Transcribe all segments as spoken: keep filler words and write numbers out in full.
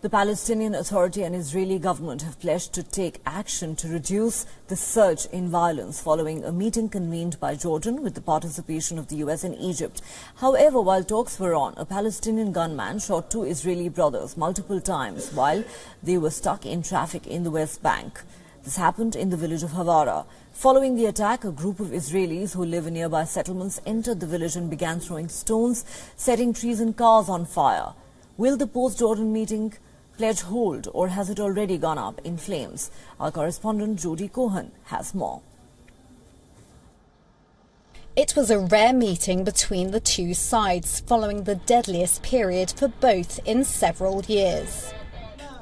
The Palestinian Authority and Israeli government have pledged to take action to reduce the surge in violence following a meeting convened by Jordan with the participation of the U S and Egypt. However, while talks were on, a Palestinian gunman shot two Israeli brothers multiple times while they were stuck in traffic in the West Bank. This happened in the village of Hawara. Following the attack, a group of Israelis who live in nearby settlements entered the village and began throwing stones, setting trees and cars on fire. Will the post-Jordan meeting pledge hold, or has it already gone up in flames? Our correspondent Jodie Cohen has more. It was a rare meeting between the two sides following the deadliest period for both in several years.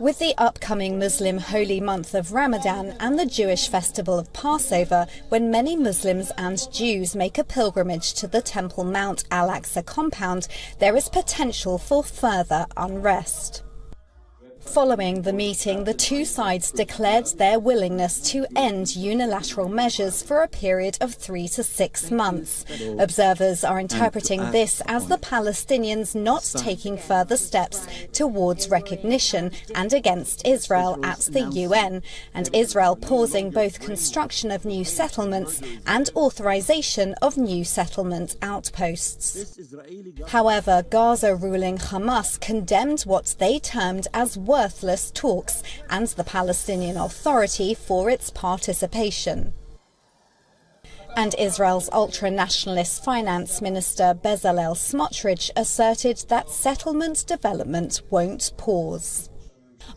With the upcoming Muslim holy month of Ramadan and the Jewish festival of Passover, when many Muslims and Jews make a pilgrimage to the Temple Mount Al-Aqsa compound, there is potential for further unrest. Following the meeting, the two sides declared their willingness to end unilateral measures for a period of three to six months. Observers are interpreting this as the Palestinians not taking further steps towards recognition and against Israel at the U N, and Israel pausing both construction of new settlements and authorization of new settlement outposts. However, Gaza ruling Hamas condemned what they termed as war worthless talks and the Palestinian Authority for its participation. And Israel's ultra-nationalist finance minister Bezalel Smotrich asserted that settlement development won't pause.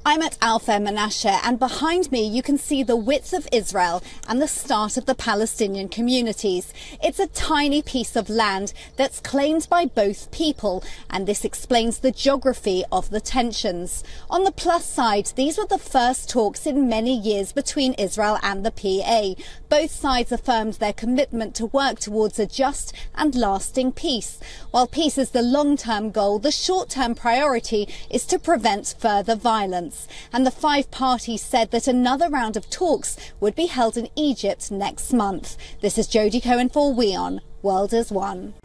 I'm at Alfei Menashe, and behind me you can see the width of Israel and the start of the Palestinian communities. It's a tiny piece of land that's claimed by both people, and this explains the geography of the tensions. On the plus side, these were the first talks in many years between Israel and the P A. Both sides affirmed their commitment to work towards a just and lasting peace. While peace is the long-term goal, the short-term priority is to prevent further violence. And the five parties said that another round of talks would be held in Egypt next month. This is Jodie Cohen for WION, World as One.